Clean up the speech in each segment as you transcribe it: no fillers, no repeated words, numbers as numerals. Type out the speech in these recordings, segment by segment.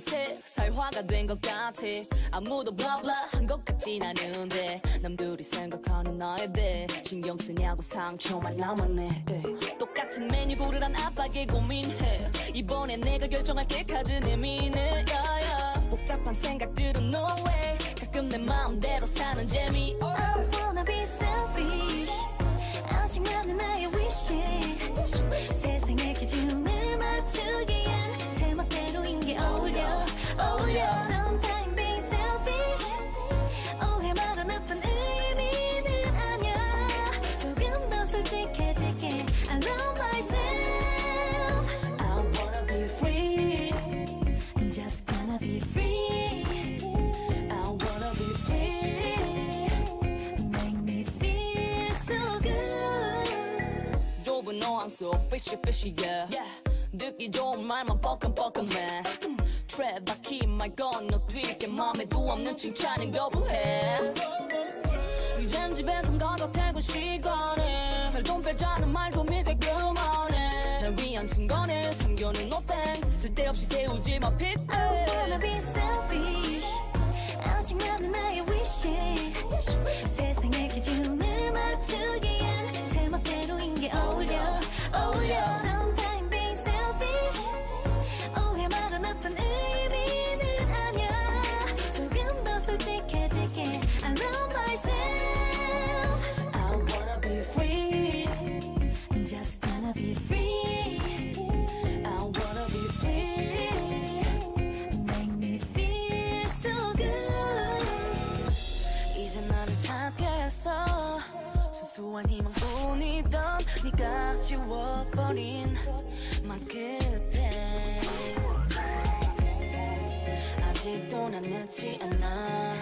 두세 살 화가 된 것 같아. 아무도 블라블라 한 것 같진 않은데 남들이 생각하는 나에 대해 신경 쓰냐고 상처만 남았네. 똑같은 메뉴 고르란 압박에 고민해. 이번에 내가 결정할게. 카드 내미네. 야야 복잡한 생각들은 no way. 가끔 내 마음대로 사는 재미. I wanna be selfish. 아직 나는 나의 wish. 세상의 기준을 맞추기엔 제 멋대로인 게 어울려 어울려. Sometimes being selfish 오해 말은 나쁜 의미는 아니야. 조금 더 솔직해질게. I love myself. I wanna be free. I'm just gonna be free. I wanna be free. Make me feel so good. 좁은 노항 속 fishy fishy yeah, yeah. 듣기 좋은 말만 뻐끔뻐끔해. 트랩 바퀴 말 건너뛰게 맘에도 없는 칭찬은 거부해. 이젠 집에 좀 더 덧대고 시간을 살 좀 빼자는 말 좀 이제 그만해. 날 위한 순간에 참견은 어때. 쓸데없이 세우지 마 핏대. I wanna be selfish. 아직 나는 나의 wish. 세상의 기준을 맞추기엔 제 멋대로인 게 어울려 어울려. 수수한 희망뿐이던 네가 지워버린 맘 끝에 아직도 난 늦지 않아.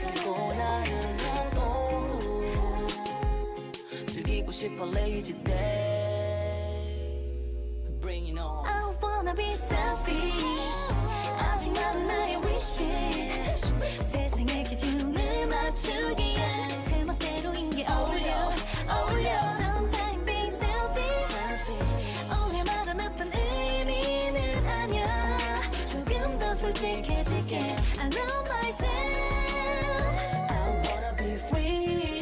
그리고 나는 한 오후 즐기고 싶어 lazy day. Bring it on. I wanna be selfish. 아직 나는 나의 wish. 세상의 기준을 맞추기엔 제 멋대로인 게 어울려 어울려. Sometimes being selfish 오해 말은 나쁜 의미는 아니야. 조금 더 솔직해질게. I love myself. I wanna be free.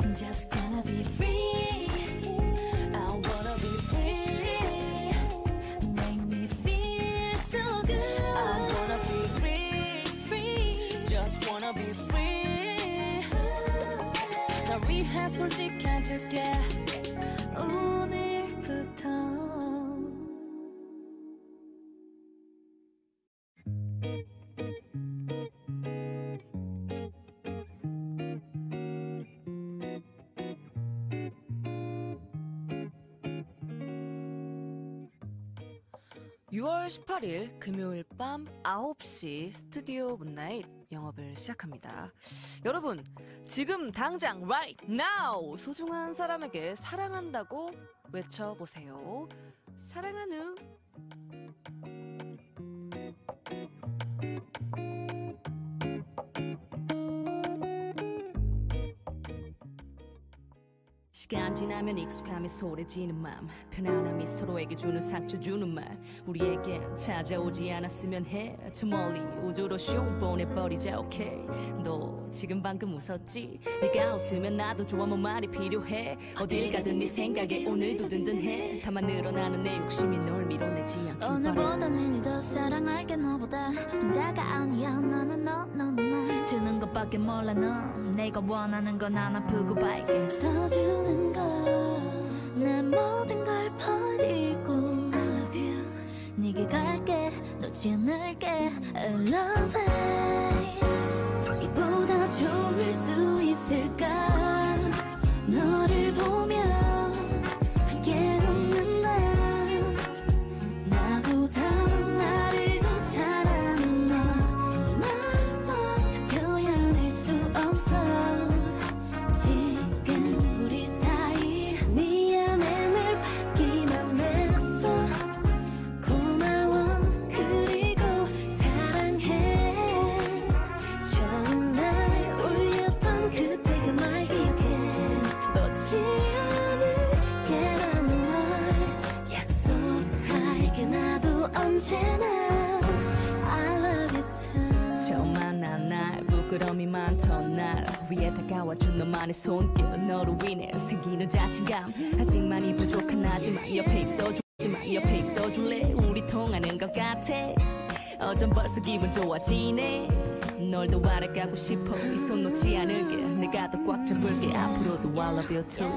I'm just gonna be free. Be free. 나 위해 솔직해질게. 오늘부터 금요일 밤 9시 스튜디오 문나잇 영업을 시작합니다. 여러분 지금 당장 right now 소중한 사람에게 사랑한다고 외쳐보세요. 사랑하는 시간 지나면 익숙함이 소리지는 맘 편안함이 서로에게 주는 상처 주는 말 우리에겐 찾아오지 않았으면 해. 저 멀리 우주로 슝 보내버리자. 오케이 너 지금 방금 웃었지. 네가 웃으면 나도 좋아. 뭐 말이 필요해. 어딜 가든 네 생각에 오늘도 든든해. 다만 늘어나는 내 욕심이 널 밀어내지 않길 오늘보다 내일 더 사랑할게. 너보다 혼자가 아니야. 나는 너 주는 것밖에 몰라. 넌 내가 원하는 건 안 아프고 밝게 서주는 내 모든 걸 버리고 I love you. 네게 갈게 놓지 않을게. I love it. 이보다 좋을 수 있을까. 너를 보면 할게 없는 날 나도 다음 나를 더 잘하는 너 내 맘만 표현할 수 없어. 언제나 부끄러움이 많던 날 위에 다가와준 너만의 손길 너로 인해 생기는 자신감 아직 많이 부족한 하지만 옆에 있어줄래 우리 통하는 것 같아 어쩜 벌써 기분 좋아지네 널 더 알아가고 싶어 이 손 놓지 않을게 내가 더 꽉 잡을게 앞으로도 I love you too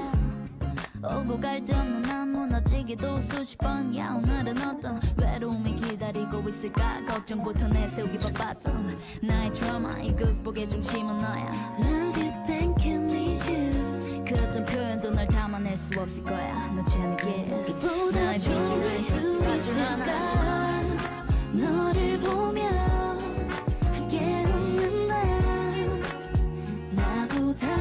오고 갈 때는 난 무너지기도 수십 번야 오늘은 어떤 외로움이 기다리고 있을까 걱정부터 내세우기 바빴던 나의 드라마 이 극복의 중심은 너야 Love you, thank you, need you 그랬던 표현도 널 담아낼 수 없을 거야 놓지 않을게 보다 빛을 수 있을까 너를 보며 함께 웃는 나 나보다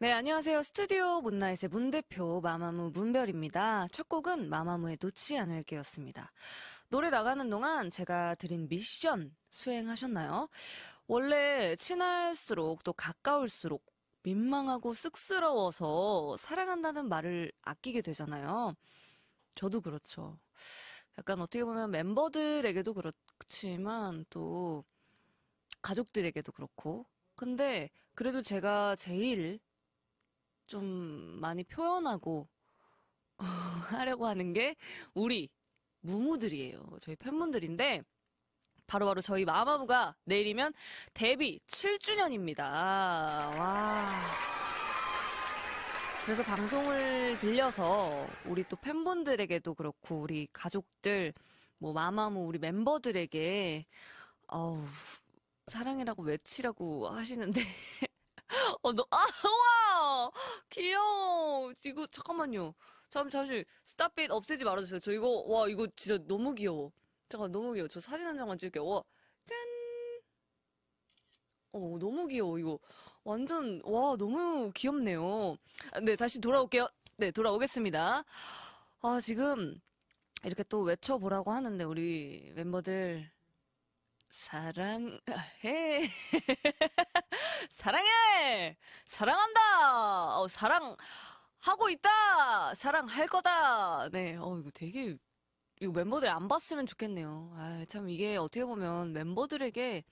네, 안녕하세요. 스튜디오 문나잇의 문 대표 마마무 문별입니다. 첫 곡은 마마무의 놓지 않을게였습니다. 노래 나가는 동안 제가 드린 미션 수행하셨나요? 원래 친할수록 또 가까울수록 민망하고 쑥스러워서 사랑한다는 말을 아끼게 되잖아요. 저도 그렇죠. 약간 어떻게 보면 멤버들에게도 그렇지만 또 가족들에게도 그렇고 근데 그래도 제가 제일 좀 많이 표현하고 하려고 하는 게 우리 무무들이에요. 저희 팬분들인데 바로바로 저희 마마무가 내일이면 데뷔 7주년입니다. 와. 그래서 방송을 빌려서 우리 또 팬분들에게도 그렇고 우리 가족들, 뭐 마마무 우리 멤버들에게 사랑이라고 외치라고 하시는데 우와! 귀여워! 이거, 잠깐만요. 잠시, 스탑빛 없애지 말아주세요. 저 이거, 와, 이거 진짜 너무 귀여워. 잠깐, 너무 귀여워. 저 사진 한 장만 찍을게요. 와, 짠! 너무 귀여워, 이거. 완전, 와, 너무 귀엽네요. 네, 다시 돌아올게요. 네, 돌아오겠습니다. 아, 지금, 이렇게 또 외쳐보라고 하는데, 우리 멤버들. 사랑해. 사랑해. 사랑한다. 사랑하고 있다. 사랑할 거다. 네. 이거 되게, 이거 멤버들 안 봤으면 좋겠네요. 아, 참, 이게 어떻게 보면 멤버들에게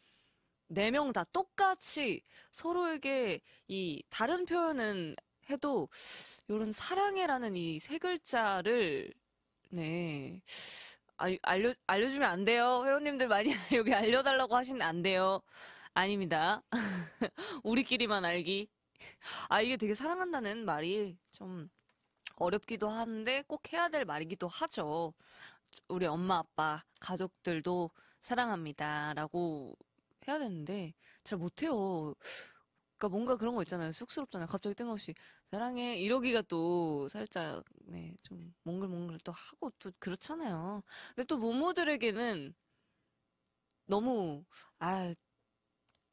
4명 다 똑같이 서로에게 이 다른 표현은 해도 요런 사랑해라는 이 3글자를, 네. 알려주면 안 돼요. 회원님들 많이 여기 알려달라고 하시면 안 돼요. 아닙니다. 우리끼리만 알기. 아, 이게 되게 사랑한다는 말이 좀 어렵기도 하는데 꼭 해야 될 말이기도 하죠. 우리 엄마, 아빠, 가족들도 사랑합니다 라고 해야 되는데 잘 못해요. 그러니까 뭔가 그런 거 있잖아요. 쑥스럽잖아요. 갑자기 뜬금없이 사랑해 이러기가 또 살짝 네, 좀 몽글몽글 또 하고 또 그렇잖아요. 근데 또 모모들에게는 너무 아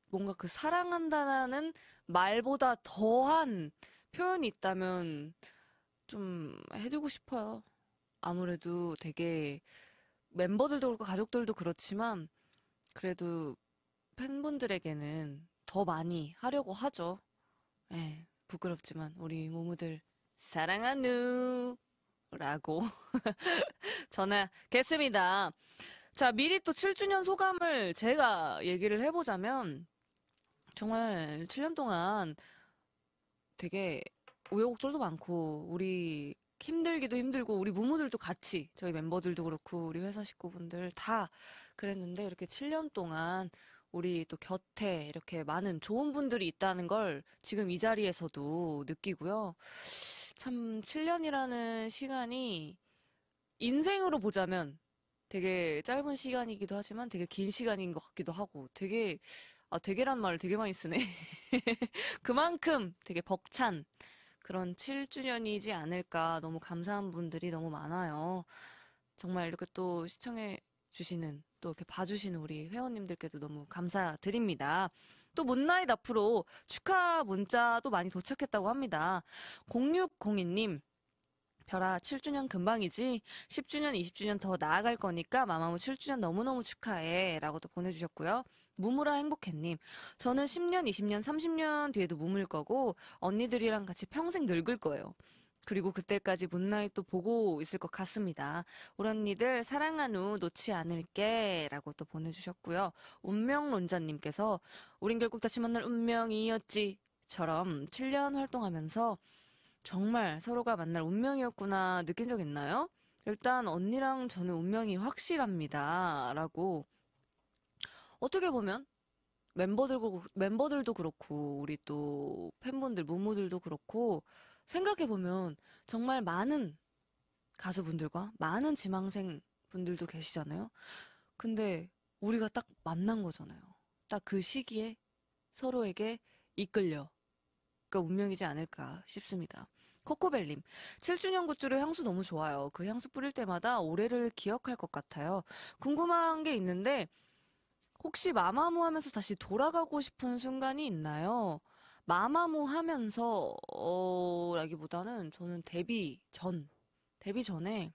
뭔가 그 사랑한다는 말보다 더한 표현이 있다면 좀 해주고 싶어요. 아무래도 되게 멤버들도 그렇고 가족들도 그렇지만 그래도 팬분들에게는 더 많이 하려고 하죠. 예, 부끄럽지만 우리 모모들 사랑하누 라고 전하겠습니다. 자, 미리 또 7주년 소감을 제가 얘기를 해보자면 정말 7년 동안 되게 우여곡절도 많고 우리 힘들기도 힘들고 우리 무무들도 같이 저희 멤버들도 그렇고 우리 회사 식구분들 다 그랬는데 이렇게 7년 동안 우리 또 곁에 이렇게 많은 좋은 분들이 있다는 걸 지금 이 자리에서도 느끼고요. 참 7년이라는 시간이 인생으로 보자면 되게 짧은 시간이기도 하지만 되게 긴 시간인 것 같기도 하고 되게 되게란 말을 되게 많이 쓰네. 그만큼 되게 벅찬 그런 7주년이지 않을까. 너무 감사한 분들이 너무 많아요. 정말 이렇게 또 시청해 주시는 또 이렇게 봐주시는 우리 회원님들께도 너무 감사드립니다. 또 문나잇 앞으로 축하 문자도 많이 도착했다고 합니다. 0602님 별아 7주년 금방이지 10주년 20주년 더 나아갈 거니까 마마무 7주년 너무너무 축하해 라고 또 보내주셨고요. 무무라 행복해님 저는 10년 20년 30년 뒤에도 무물 거고 언니들이랑 같이 평생 늙을 거예요. 그리고 그때까지 문나잇 또 보고 있을 것 같습니다. 우리 언니들 사랑한우 놓지 않을게 라고 또 보내주셨고요. 운명론자님께서 우린 결국 다시 만날 운명이었지처럼 7년 활동하면서 정말 서로가 만날 운명이었구나 느낀 적 있나요? 일단 언니랑 저는 운명이 확실합니다 라고 어떻게 보면 멤버들도 그렇고 우리 또 팬분들 무무들도 그렇고 생각해보면 정말 많은 가수분들과 많은 지망생 분들도 계시잖아요. 근데 우리가 딱 만난 거잖아요. 딱 그 시기에 서로에게 이끌려 그러니까 운명이지 않을까 싶습니다. 코코벨님 7주년 굿즈로 향수 너무 좋아요. 그 향수 뿌릴 때마다 올해를 기억할 것 같아요. 궁금한 게 있는데 혹시 마마무 하면서 다시 돌아가고 싶은 순간이 있나요? 마마무 하면서 라기보다는 저는 데뷔 전에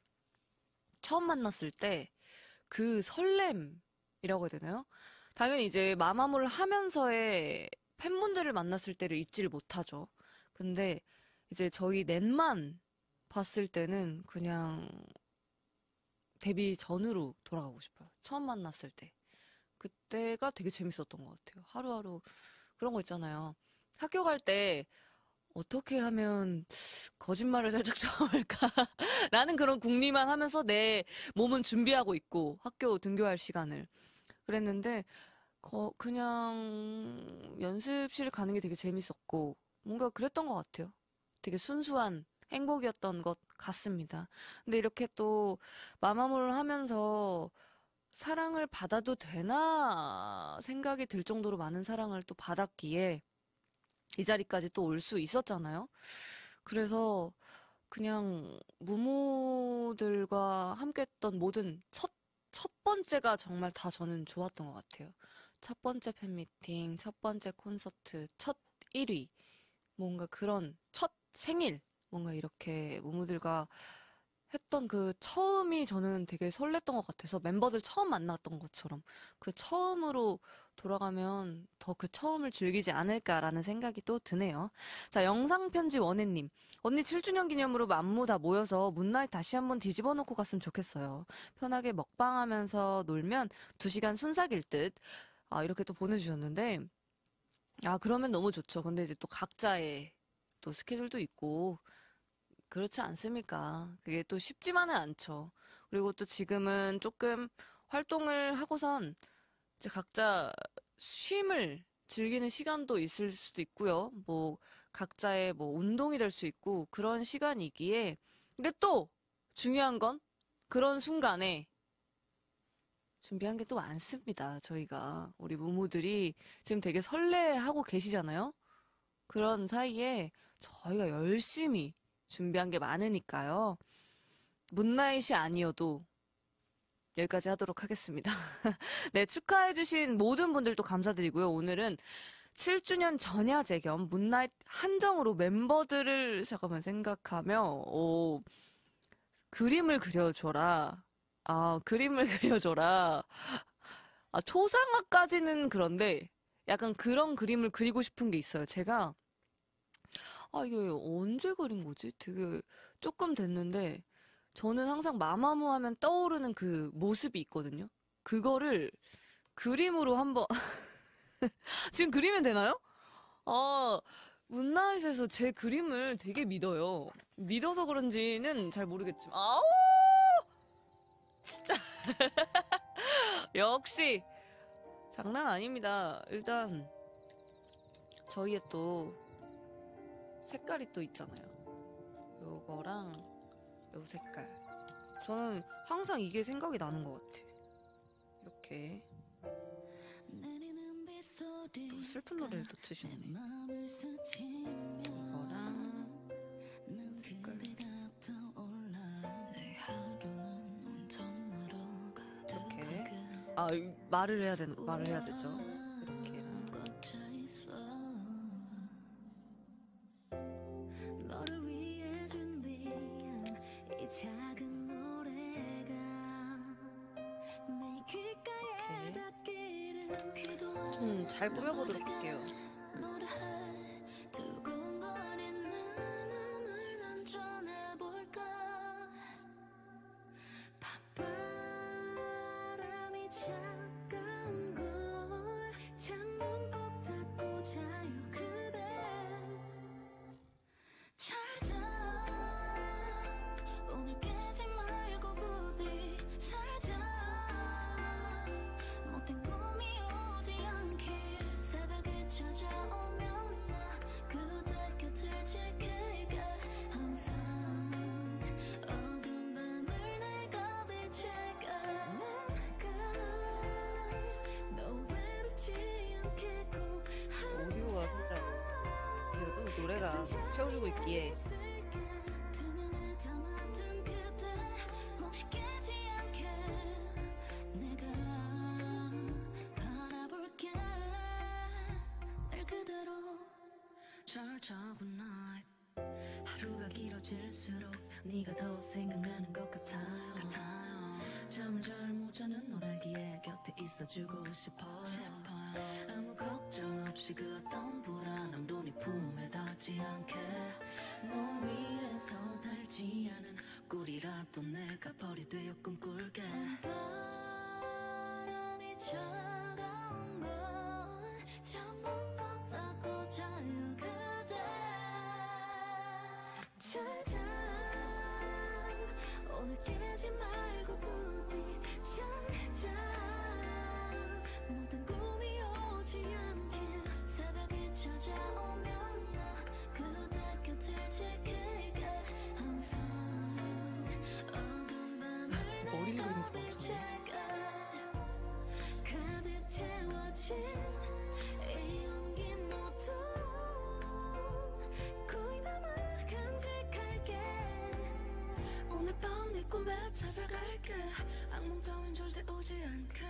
처음 만났을 때 그 설렘이라고 해야 되나요? 당연히 이제 마마무를 하면서의 팬분들을 만났을 때를 잊지를 못하죠. 근데 이제 저희 넷만 봤을 때는 그냥 데뷔 전으로 돌아가고 싶어요. 처음 만났을 때. 그때가 되게 재밌었던 것 같아요. 하루하루 그런 거 있잖아요. 학교 갈 때 어떻게 하면 거짓말을 살짝 저을까 라는 그런 궁리만 하면서 내 몸은 준비하고 있고 학교 등교할 시간을 그랬는데 그냥 연습실 가는 게 되게 재밌었고 뭔가 그랬던 것 같아요. 되게 순수한 행복이었던 것 같습니다. 근데 이렇게 또 마마무를 하면서 사랑을 받아도 되나 생각이 들 정도로 많은 사랑을 또 받았기에 이 자리까지 또 올 수 있었잖아요. 그래서 그냥 무모들과 함께 했던 모든 첫 번째가 정말 다 저는 좋았던 것 같아요. 첫 번째 팬미팅, 첫 번째 콘서트, 첫 1위, 뭔가 그런 첫 생일, 뭔가 이렇게 무무들과 했던 그 처음이 저는 되게 설렜던 것 같아서 멤버들 처음 만났던 것처럼 그 처음으로 돌아가면 더 그 처음을 즐기지 않을까라는 생각이 또 드네요. 자, 영상편지 원혜님. 언니 7주년 기념으로 만무 다 모여서 문나잇 다시 한번 뒤집어 놓고 갔으면 좋겠어요. 편하게 먹방하면서 놀면 2시간 순삭일 듯. 아, 이렇게 또 보내주셨는데 아, 그러면 너무 좋죠. 근데 이제 또 각자의 또 스케줄도 있고 그렇지 않습니까? 그게 또 쉽지만은 않죠. 그리고 또 지금은 조금 활동을 하고선 이제 각자 쉼을 즐기는 시간도 있을 수도 있고요. 뭐 각자의 뭐 운동이 될 수 있고 그런 시간이기에, 근데 또 중요한 건 그런 순간에 준비한 게 또 많습니다. 저희가 우리 무무들이 지금 되게 설레하고 계시잖아요. 그런 사이에 저희가 열심히 준비한 게 많으니까요. 문나잇이 아니어도 여기까지 하도록 하겠습니다. 네, 축하해주신 모든 분들도 감사드리고요. 오늘은 7주년 전야제 겸 문나잇 한정으로 멤버들을 잠깐만 생각하며 그림을 그려줘라. 그림을 그려줘라. 초상화까지는 그런데 약간 그런 그림을 그리고 싶은 게 있어요. 제가 이게 언제 그린 거지? 되게 조금 됐는데 저는 항상 마마무 하면 떠오르는 그 모습이 있거든요. 그거를 그림으로 한번 지금 그리면 되나요? 문나잇에서 제 그림을 되게 믿어요. 믿어서 그런지는 잘 모르겠지만 아우! 진짜 역시 장난 아닙니다. 일단 저희의 또 색깔이 또 있잖아요. 요거랑 요 색깔. 저는 항상 이게 생각이 나는 것 같아. 이렇게 또 슬픈 노래를 또 트시네. 이거랑 색깔. 말을 해야 되죠. 이렇게. 좀 잘 꾸며보도록 할게요. 노래가 채워주고 있기에 하루가 길어질수록 네가 더 생각나는 것 같아요. 잠을 잘 못 자는 너라기에 곁에 있어주고 싶어요. 아무 걱정 없이 그 어떤 불안함도 네 품에 닿지 않게 너 위에서 달지 않은 꿀이라도 내가 벌이 되어 꿈꿀게. 바람이 차가운 걸 창문 꼭 닫고 자유 그대 찾아. 오늘 깨지 말고 부디 찾아. 꿈에 찾아갈게. 악몽 따윈 절대 오지 않게.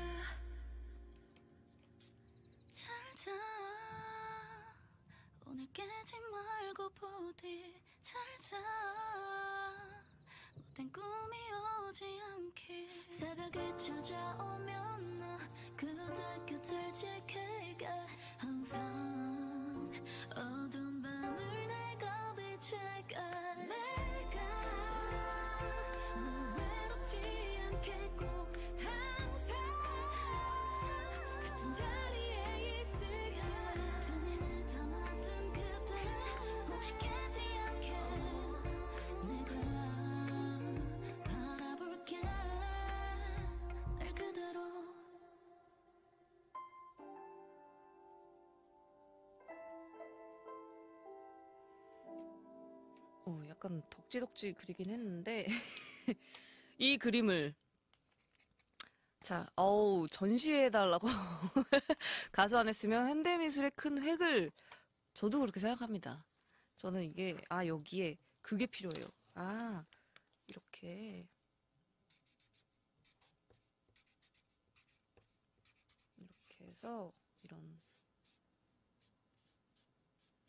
잘 자. 오늘 깨지 말고 부디 잘 자. 못된 꿈이 오지 않게. 새벽이 찾아오면 나 그대 곁을 지킬게. 항상 어두운 밤을 내가 비출게. 약간 덕지덕지 그리긴 했는데 이 그림을 자, 어우, 전시해달라고 가수 안 했으면 현대미술의 큰 획을 저도 그렇게 생각합니다. 저는 이게, 아, 여기에 그게 필요해요. 아, 이렇게 이렇게 해서 이런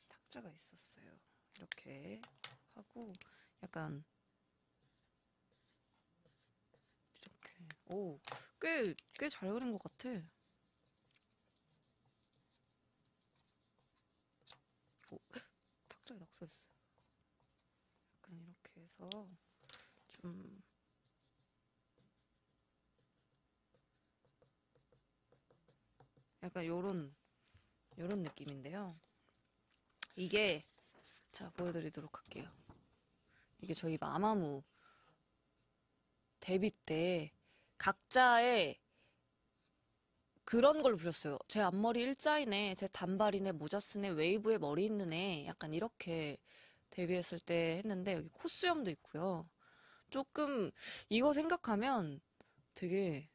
탁자가 있었어요. 이렇게 하고 약간 이렇게 오, 꽤 잘 그린 것 같아. 오, 탁자에 낙서했어. 약간 이렇게 해서 좀 약간 요런 느낌인데요. 이게 자, 보여드리도록 할게요. 이게 저희 마마무 데뷔 때 각자의 그런 걸 부렸어요. 제 앞머리 일자이네, 제 단발이네, 모자 쓰네, 웨이브에 머리 있는 애, 약간 이렇게 데뷔했을 때 했는데 여기 콧수염도 있고요. 조금 이거 생각하면 되게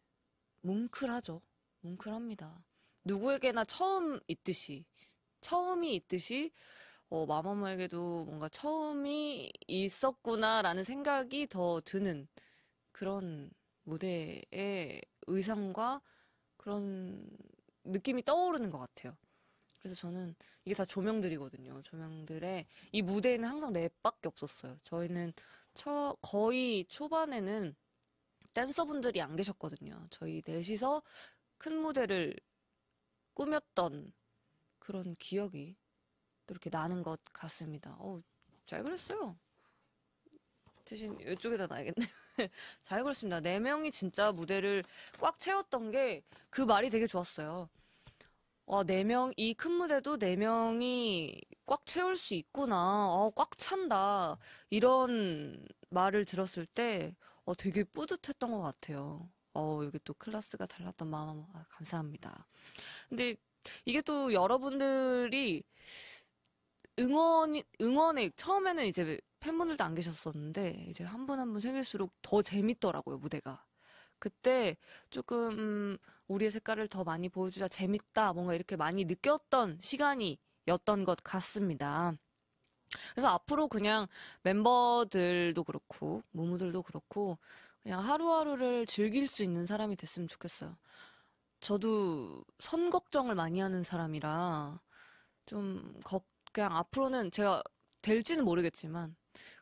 뭉클하죠. 뭉클합니다. 누구에게나 처음이 있듯이 마마무에게도 뭔가 처음이 있었구나라는 생각이 더 드는 그런 무대의 의상과 그런 느낌이 떠오르는 것 같아요. 그래서 저는 이게 다 조명들이거든요. 조명들의 이 무대에는 항상 넷밖에 없었어요. 저희는 거의 초반에는 댄서분들이 안 계셨거든요. 저희 넷이서 큰 무대를 꾸몄던 그런 기억이 또 이렇게 나는 것 같습니다. 어우, 잘 그렸어요. 대신 이쪽에다 놔야겠네요. 잘 그렸습니다. 4명이 진짜 무대를 꽉 채웠던 게 그 말이 되게 좋았어요. 와, 4명, 이 큰 무대도 4명이 꽉 채울 수 있구나. 꽉 찬다. 이런 말을 들었을 때 되게 뿌듯했던 것 같아요. 여기 또 클래스가 달랐던 마음, 감사합니다. 근데 이게 또 여러분들이 응원에 처음에는 이제 팬분들도 안 계셨었는데 이제 한 분 한 분 생길수록 더 재밌더라고요, 무대가. 그때 조금 우리의 색깔을 더 많이 보여주자, 재밌다, 뭔가 이렇게 많이 느꼈던 시간이었던 것 같습니다. 그래서 앞으로 그냥 멤버들도 그렇고 무무들도 그렇고 그냥 하루하루를 즐길 수 있는 사람이 됐으면 좋겠어요. 저도 선 걱정을 많이 하는 사람이라 좀 그냥 앞으로는 제가 될지는 모르겠지만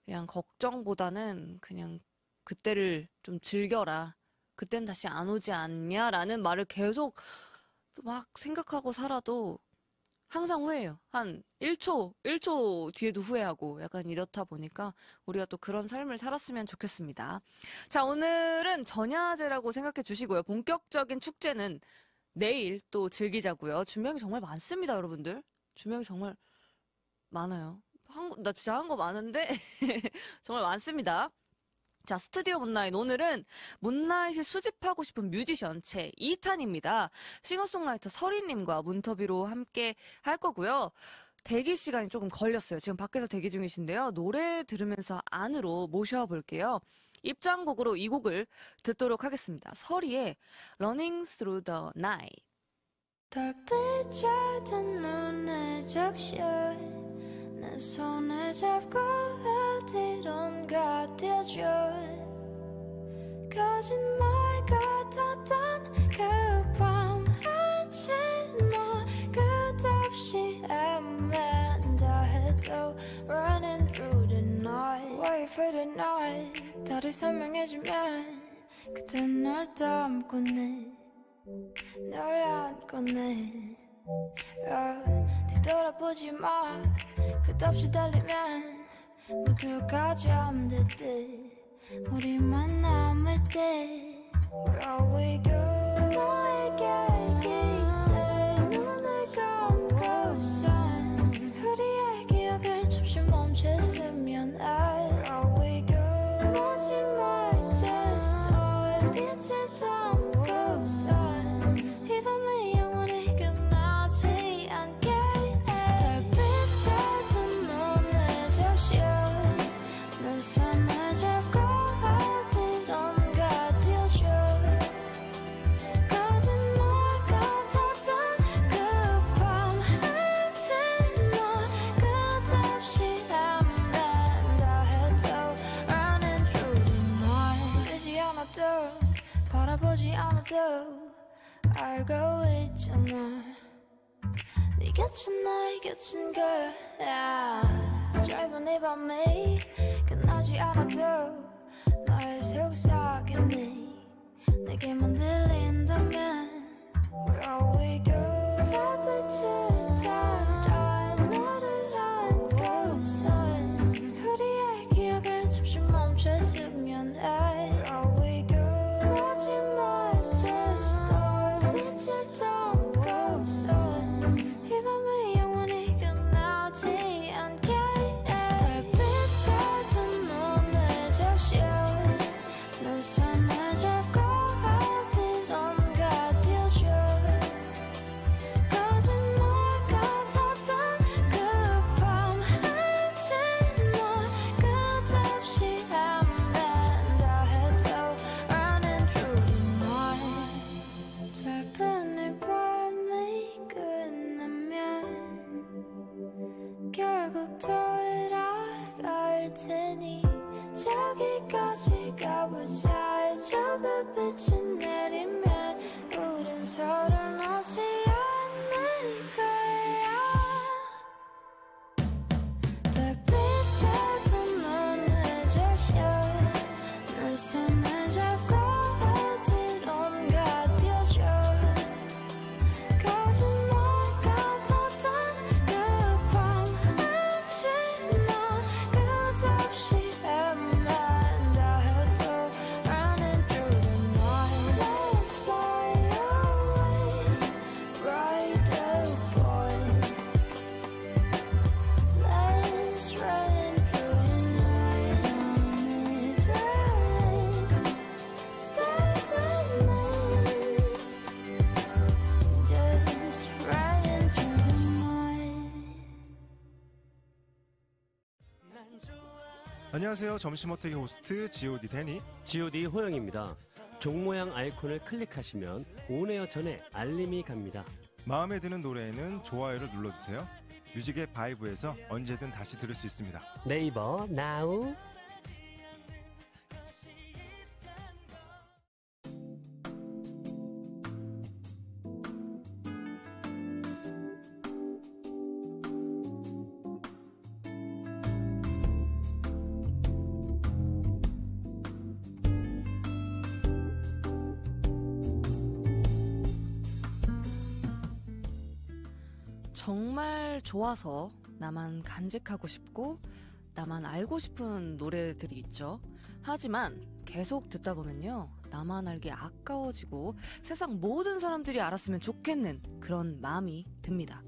그냥 걱정보다는 그냥 그때를 좀 즐겨라. 그땐 다시 안 오지 않냐라는 말을 계속 막 생각하고 살아도 항상 후회해요. 한 1초 뒤에도 후회하고 약간 이렇다 보니까 우리가 또 그런 삶을 살았으면 좋겠습니다. 자, 오늘은 전야제라고 생각해 주시고요. 본격적인 축제는 내일 또 즐기자고요. 준비한 게 정말 많습니다, 여러분들. 준비한 게 정말 많아요. 나 진짜 한 거 많은데 정말 많습니다. 자, 스튜디오 문나잇. 오늘은 문나잇이 수집하고 싶은 뮤지션 제 2탄입니다. 싱어송라이터 서리님과 문터뷰로 함께 할 거고요. 대기 시간이 조금 걸렸어요. 지금 밖에서 대기 중이신데요. 노래 들으면서 안으로 모셔볼게요. 입장곡으로 이 곡을 듣도록 하겠습니다. 서리의 Running Through the Night. 달빛 젖은 눈에 적셔 내 손을 잡고 어디론가 뛰어줘 거짓말 같았던 그 밤 한치 너 끝없이 애매한다 해도 Running through the night Why for the night 달이 선명해지면 그때 널 더 안고 내 널 안고 내 뒤돌아보지 마 끝없이 달리면 모두가 잠들 때 우리만 남을 때 Where we go 너에게 이길 때 눈을 감고서 우리의 기억을 잠시 멈췄으면 Where we go 마지막 just all 빛을 담고서 이 밤의 달빛 젖은 눈에 적셔 나도 알고 있잖아. 네 곁은 나의 곁인 걸. 짧은 이 밤이 끝나지 않아도 너의 속삭임이 내게만 들린다면 Where are we going? 달빛을 따라 나를 안고서 우리의 기억은 잠시 멈췄으면 해. Where are we going? 마지막 저 빛을 떠오고서 이 밤이 영원히 끝나지 않게 달빛을 든 눈을 적셔 내 손을 잡고 저기까지 가보자. 저 빛이 내리면 우린 서로 놓지 않을 거야. 달빛에 두 눈을 적셔 내 손을 잡고 어디론가 뛰어줘. 거짓말 같았던 그밤 마치 너 끝없이 안녕하세요. 점심어택의 호스트 god 데니 god 호영입니다. 종모양 아이콘을 클릭하시면 온에어 전에 알림이 갑니다. 마음에 드는 노래에는 좋아요를 눌러주세요. 뮤직의 바이브에서 언제든 다시 들을 수 있습니다. 네이버 나우. 정말 좋아서 나만 간직하고 싶고 나만 알고 싶은 노래들이 있죠. 하지만 계속 듣다 보면요, 나만 알게 아까워지고 세상 모든 사람들이 알았으면 좋겠는 그런 마음이 듭니다.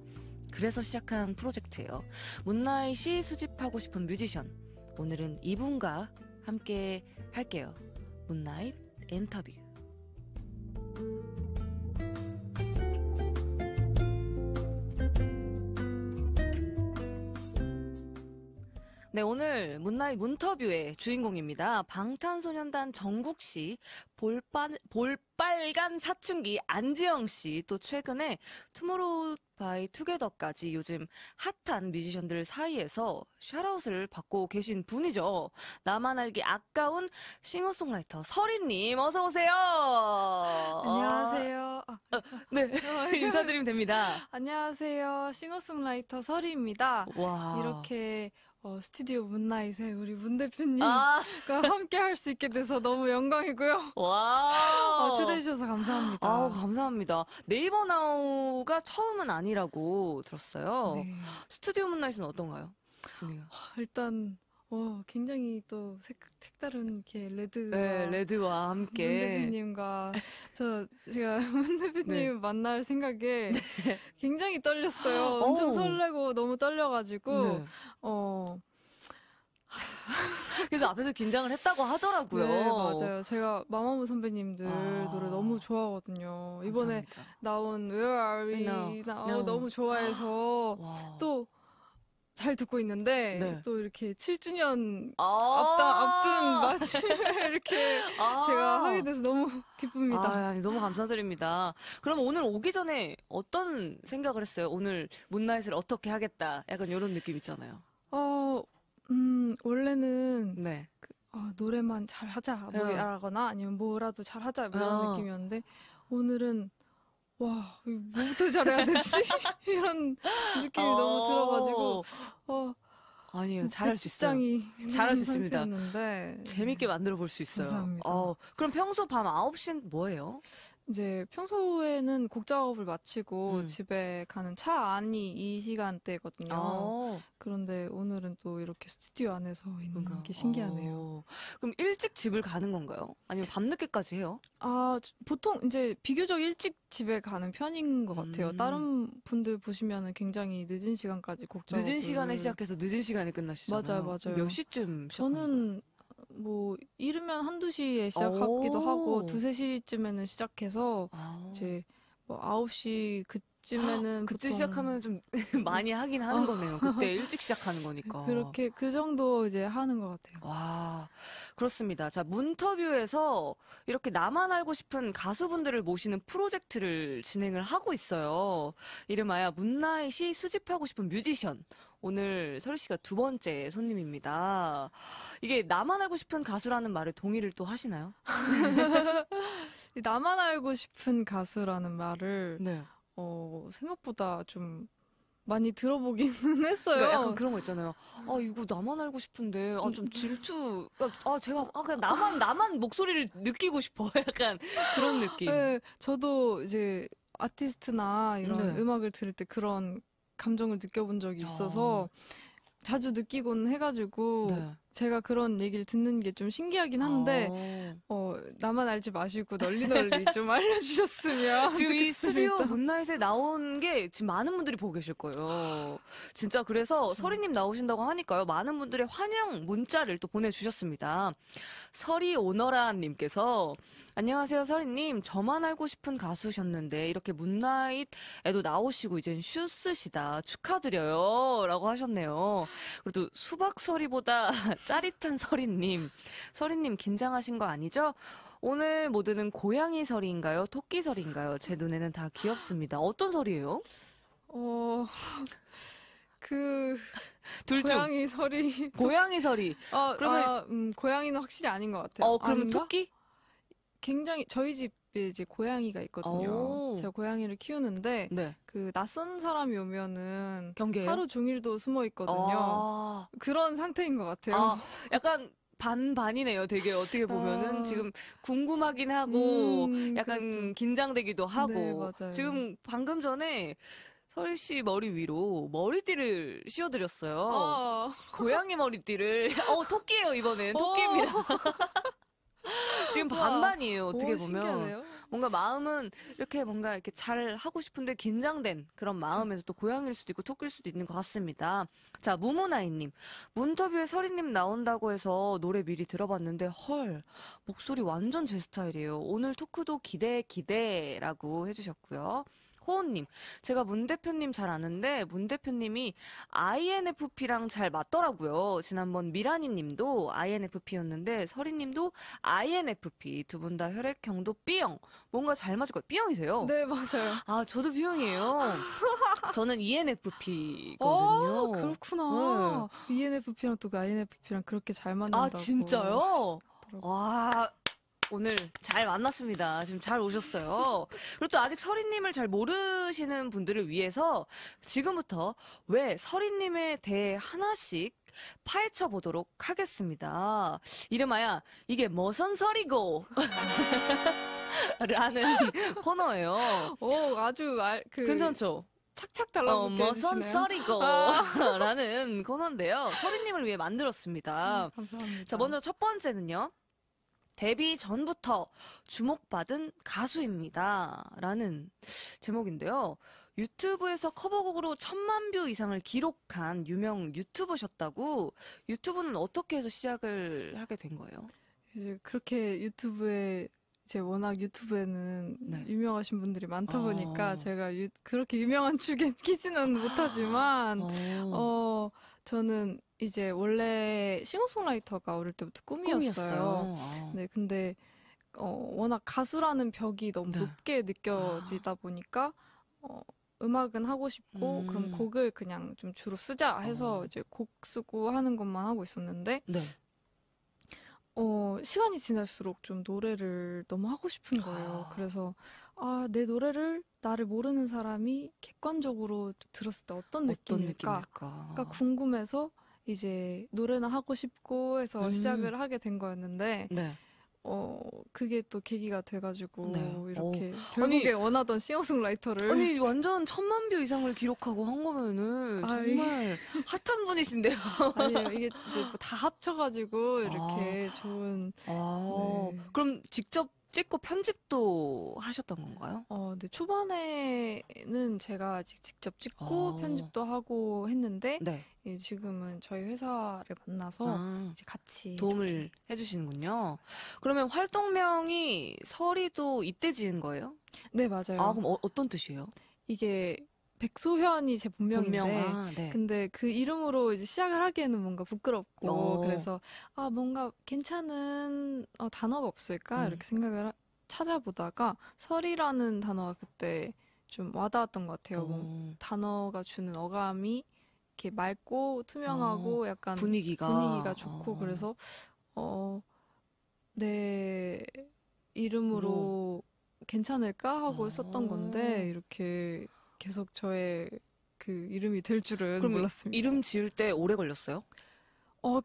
그래서 시작한 프로젝트예요. 문나잇이 수집하고 싶은 뮤지션, 오늘은 이분과 함께 할게요. 문나잇 인터뷰. 네, 오늘 문나잇 문터뷰의 주인공입니다. 방탄소년단 정국 씨, 볼빨간사춘기 안지영 씨, 또 최근에 투모로우 바이 투게더까지 요즘 핫한 뮤지션들 사이에서 샤라웃을 받고 계신 분이죠. 나만 알기 아까운 싱어송라이터 서리님, 어서 오세요. 안녕하세요. 네, 인사드리면 됩니다. 안녕하세요. 싱어송라이터 서리입니다. 와. 이렇게 스튜디오 문나잇에 우리 문 대표님과 함께 할 수 있게 돼서 너무 영광이고요. 와. 초대해주셔서 감사합니다. 아우, 감사합니다. 네이버 나우가 처음은 아니라고 들었어요. 네. 스튜디오 문나잇은 어떤가요? 일단 굉장히 또 색다른 게 레드와 함께 문 대표님과 제가 문 대표님 만날 생각에 굉장히 떨렸어요. 엄청 설레고 너무 떨려가지고 그래서 앞에서 긴장을 했다고 하더라고요. 네, 맞아요. 제가 마마무 선배님들 노래 너무 좋아하거든요. 감사합니다. 이번에 나온 Where Are We Now 너무 좋아해서 또 잘 듣고 있는데 또 이렇게 7주년 앞둔 마침에 이렇게 제가 하게 돼서 너무 기쁩니다. 너무 감사드립니다. 그럼 오늘 오기 전에 어떤 생각을 했어요? 오늘 문나잇을 어떻게 하겠다, 약간 이런 느낌 있잖아요. 원래는 노래만 잘하자 뭐라거나 아니면 뭐라도 잘하자 이런 느낌이었는데 오늘은 와 뭐부터 잘해야 되지? 이런 느낌이 너무 들어가지고 아니에요. 잘할 수 있어요. 잘할 수 있습니다. 재밌게 만들어 볼 수 있어요. 감사합니다. 그럼 평소 밤 9시는 뭐예요? 이제 평소에는 곡 작업을 마치고 집에 가는 차 안이 이 시간대거든요. 그런데 오늘은 또 이렇게 스튜디오 안에서 있는 게 신기하네요. 그럼 일찍 집을 가는 건가요? 아니면 밤늦게까지 해요? 보통 이제 비교적 일찍 집에 가는 편인 것 같아요. 다른 분들 보시면은 굉장히 늦은 시간까지 곡 작업을. 늦은 시간에 시작해서 늦은 시간에 끝나시잖아요. 맞아요. 몇 시쯤 시작하는 거예요? 뭐 이르면 1~2시에 시작하기도 하고 2~3시쯤에는 시작해서 이제 뭐 9시 그쯤에는 그쯤 시작하면 좀 많이 하긴 하는 거네요. 그때 일찍 시작하는 거니까. 그렇게 그 정도 이제 하는 것 같아요. 와, 그렇습니다. 자, 문터뷰에서 이렇게 나만 알고 싶은 가수분들을 모시는 프로젝트를 진행을 하고 있어요. 이름하여 문나잇이 수집하고 싶은 뮤지션. 오늘 서리 씨가 2번째 손님입니다. 이게 나만 알고 싶은 가수라는 말에 동의를 또 하시나요? 나만 알고 싶은 가수라는 말을 생각보다 좀 많이 들어보기는 했어요. 네, 약간 그런 거 있잖아요. 이거 나만 알고 싶은데, 좀 질투, 그냥 나만 목소리를 느끼고 싶어. 약간 그런 느낌. 네, 저도 이제 아티스트나 이런 음악을 들을 때 그런 감정을 느껴본 적이 있어서 자주 느끼곤 해가지고 제가 그런 얘기를 듣는 게 좀 신기하긴 한데 나만 알지 마시고 널리 좀 알려주셨으면 지금 좋겠습니다. 이 스튜디오 문나잇에 나온 게 지금 많은 분들이 보고 계실 거예요. 진짜 그래서 서리님 나오신다고 하니까요. 많은 분들의 환영 문자를 또 보내주셨습니다. 서리 오너라님께서 안녕하세요 서리님. 저만 알고 싶은 가수셨는데 이렇게 문나잇에도 나오시고 이젠 슈 쓰시다 축하드려요 라고 하셨네요. 그래도 수박서리보다 짜릿한 서리님. 서리님 긴장하신 거 아니죠? 오늘 모드는 고양이 서리인가요? 토끼 서리인가요? 제 눈에는 다 귀엽습니다. 어떤 서리예요? 둘 중. 고양이 서리. 고양이 서리. 그러면 고양이는 확실히 아닌 것 같아요. 그럼 아닌가? 토끼? 굉장히 저희 집에 이제 고양이가 있거든요. 제가 고양이를 키우는데 그 낯선 사람이 오면은 경계해요? 하루 종일도 숨어 있거든요. 그런 상태인 것 같아요. 약간 반반이네요. 되게 어떻게 보면은 지금 궁금하긴 하고 약간 그렇죠. 긴장되기도 하고. 네, 지금 방금 전에 서리 씨 머리 위로 머리띠를 씌워드렸어요. 고양이 머리띠를. 토끼예요 이번엔. 토끼입니다. 지금 반반이에요. 어떻게 보면 신기하네요. 뭔가 마음은 이렇게 뭔가 이렇게 잘 하고 싶은데 긴장된 그런 마음에서 또 고양이일 수도 있고 토끼일 수도 있는 것 같습니다. 자, 무무나이님 문터뷰에 서리님 나온다고 해서 노래 미리 들어봤는데 헐 목소리 완전 제 스타일이에요. 오늘 토크도 기대라고 해주셨고요. 호은님, 제가 문 대표님 잘 아는데 문 대표님이 INFP랑 잘 맞더라고요. 지난번 미라니님도 INFP였는데 서리님도 INFP. 두 분 다 혈액형도 B형. 뭔가 잘 맞을 것 같아요. B형이세요? 네, 맞아요. 저도 B형이에요. 저는 ENFP거든요. 그렇구나. 네. ENFP랑 또 INFP랑 그렇게 잘 맞는다고. 진짜요? 와. 오늘 잘 만났습니다. 지금 잘 오셨어요. 그리고 또 아직 서리님을 잘 모르시는 분들을 위해서 지금부터 왜 서리님에 대해 하나씩 파헤쳐 보도록 하겠습니다. 이름하여 이게 뭐선 서리고 라는 코너예요. 괜찮죠? 착착 달라붙게 해주시네요. 뭐선 서리고 라는 코너인데요. 서리님을 위해 만들었습니다. 감사합니다. 자, 먼저 첫 번째는요. 데뷔 전부터 주목받은 가수입니다. 라는 제목인데요. 유튜브에서 커버곡으로 10,000,000뷰 이상을 기록한 유명 유튜버셨다고. 유튜브는 어떻게 해서 시작을 하게 된 거예요? 이제 그렇게 유튜브에 워낙 유튜브에는 유명하신 분들이 많다 보니까 제가 그렇게 유명한 축에 끼지는 못하지만 저는 이제 원래 싱어송라이터가 어릴 때부터 꿈이었어요. 네, 근데 워낙 가수라는 벽이 너무 높게 느껴지다 보니까 음악은 하고 싶고 그럼 곡을 그냥 좀 주로 쓰자 해서 이제 곡 쓰고 하는 것만 하고 있었는데 시간이 지날수록 좀 노래를 너무 하고 싶은 거예요. 그래서 아, 내 노래를 나를 모르는 사람이 객관적으로 들었을 때 어떤 느낌일까 궁금해서 이제 노래나 하고 싶고 해서 시작을 하게 된 거였는데 네. 그게 또 계기가 돼가지고 네. 이렇게 결국에 아니, 원하던 싱어송라이터를 아니 완전 1,000만 뷰 이상을 기록하고 한 거면은 정말 핫한 분이신데요. 아니요, 이게 이제 뭐 다 합쳐가지고 이렇게 좋은. 네. 그럼 직접 찍고 편집도 하셨던 건가요? 네, 초반에는 제가 아직 직접 찍고 편집도 하고 했는데 네. 예, 지금은 저희 회사를 만나서 이제 같이 도움을 이렇게. 해주시는군요. 맞아요. 그러면 활동명이 서리도 이때 지은 거예요? 네, 맞아요. 그럼 어떤 뜻이에요? 이게 백소현이 제 본명인데 네. 근데 그 이름으로 이제 시작을 하기에는 뭔가 부끄럽고 그래서 뭔가 괜찮은 단어가 없을까 이렇게 생각을 찾아보다가 서리라는 단어가 그때 좀 와닿았던 것 같아요. 뭐 단어가 주는 어감이 이렇게 맑고 투명하고 약간 분위기가 좋고 그래서 내 이름으로 괜찮을까 하고 썼던 건데 이렇게 계속 저의 그 이름이 될 줄은 몰랐습니다. 이름 지을 때 오래 걸렸어요?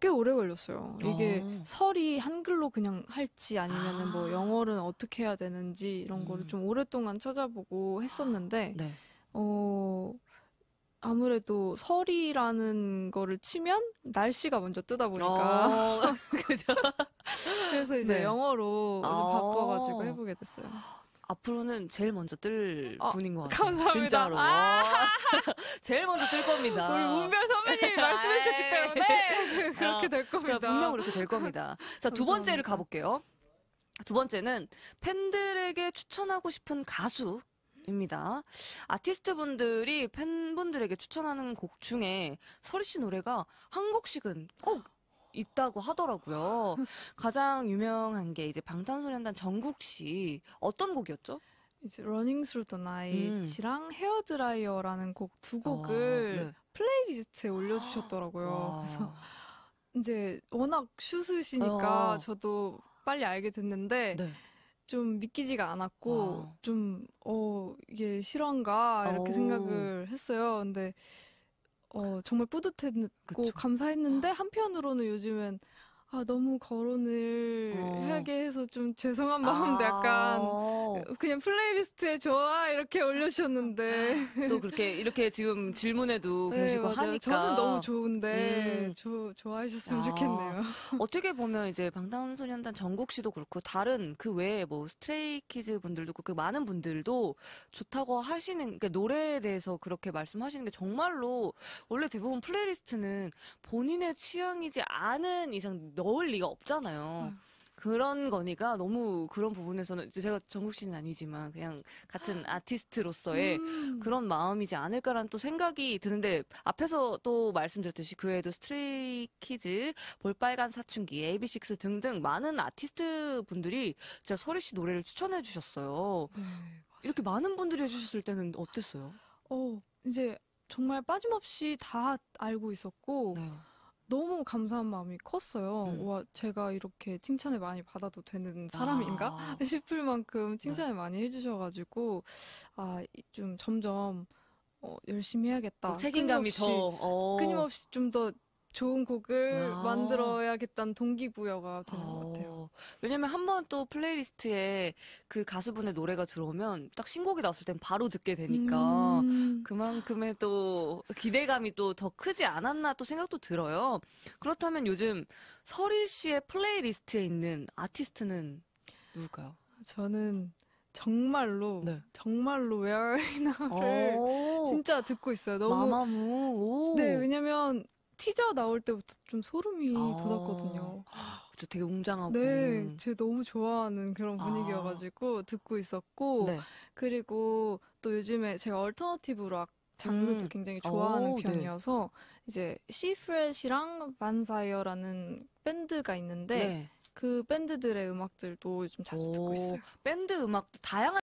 꽤 오래 걸렸어요. 이게 설이 한글로 그냥 할지 아니면은 뭐 영어는 어떻게 해야 되는지 이런 거를 좀 오랫동안 찾아보고 했었는데 네. 아무래도 서리라는 거를 치면 날씨가 먼저 뜨다 보니까 그죠? 그래서 이제 네. 영어로 바꿔가지고 해보게 됐어요. 앞으로는 제일 먼저 뜰 분인 것 같아요. 감사합니다. 진짜로. 제일 먼저 뜰 겁니다. 우리 문별 선배님이 말씀해 주셨기 때문에 그렇게 될 겁니다. 분명 그렇게 될 겁니다. 자, 두 번째를 가볼게요. 두 번째는 팬들에게 추천하고 싶은 가수입니다. 아티스트분들이 팬분들에게 추천하는 곡 중에 서리 씨 노래가 한 곡씩은 꼭 있다고 하더라고요. 가장 유명한 게 이제 방탄소년단 정국 씨 어떤 곡이었죠? 이제 Running Through the Night이랑 헤어 드라이어라는 곡 두 곡을 네. 플레이리스트에 올려주셨더라고요. 그래서 이제 워낙 슈스시니까 저도 빨리 알게 됐는데 네. 좀 믿기지가 않았고 좀 이게 실화인가 이렇게 생각을 했어요. 근데 정말 뿌듯했고 그쵸. 감사했는데 한편으로는 요즘엔 너무 거론을 하게 해서 좀 죄송한 마음도 약간 그냥 플레이리스트에 좋아 이렇게 올려주셨는데 또 그렇게 이렇게 지금 질문에도 계시고 네, 하니까 저는 너무 좋은데 좋아하셨으면 좋겠네요. 어떻게 보면 이제 방탄소년단 정국 씨도 그렇고 다른 그 외에 뭐 스트레이키즈 분들도 그렇고 많은 분들도 좋다고 하시는 그러니까 노래에 대해서 그렇게 말씀하시는 게 정말로 원래 대부분 플레이리스트는 본인의 취향이지 않은 이상 넣을 리가 없잖아요. 그런 거니까 너무 그런 부분에서는 제가 정국 씨는 아니지만 그냥 같은 아티스트로서의 그런 마음이지 않을까라는 또 생각이 드는데 앞에서 또 말씀드렸듯이 그 외에도 스트레이키즈, 볼빨간사춘기, AB6IX 등등 많은 아티스트 분들이 진짜 서리 씨 노래를 추천해 주셨어요. 네, 이렇게 많은 분들이 해주셨을 때는 어땠어요? 이제 정말 빠짐없이 다 알고 있었고 네. 너무 감사한 마음이 컸어요. 와, 제가 이렇게 칭찬을 많이 받아도 되는 사람인가? 싶을 만큼 칭찬을 네. 많이 해주셔가지고 좀 점점 열심히 해야겠다. 책임감이 끊임없이 좀 더 좋은 곡을 만들어야겠다는 동기부여가 되는 것 같아요. 왜냐면 한 번 또 플레이리스트에 그 가수분의 노래가 들어오면 딱 신곡이 나왔을 땐 바로 듣게 되니까 그만큼의 또 기대감이 또 더 크지 않았나 또 생각도 들어요. 그렇다면 요즘 서리 씨의 플레이리스트에 있는 아티스트는 누굴까요? 저는 정말로 네. 정말로 Where I Know를 진짜 듣고 있어요. 너무 마마무. 네, 왜냐면 티저 나올 때부터 좀 소름이 돋았거든요. 저 되게 웅장하고. 네, 제가 너무 좋아하는 그런 분위기여가지고 듣고 있었고 그리고 또 요즘에 제가 얼터너티브 락 장르도 굉장히 좋아하는 편이어서 이제 시프렛이랑 반사이어라는 밴드가 있는데 그 밴드들의 음악들도 좀 자주 듣고 있어요. 밴드 음악도 다양한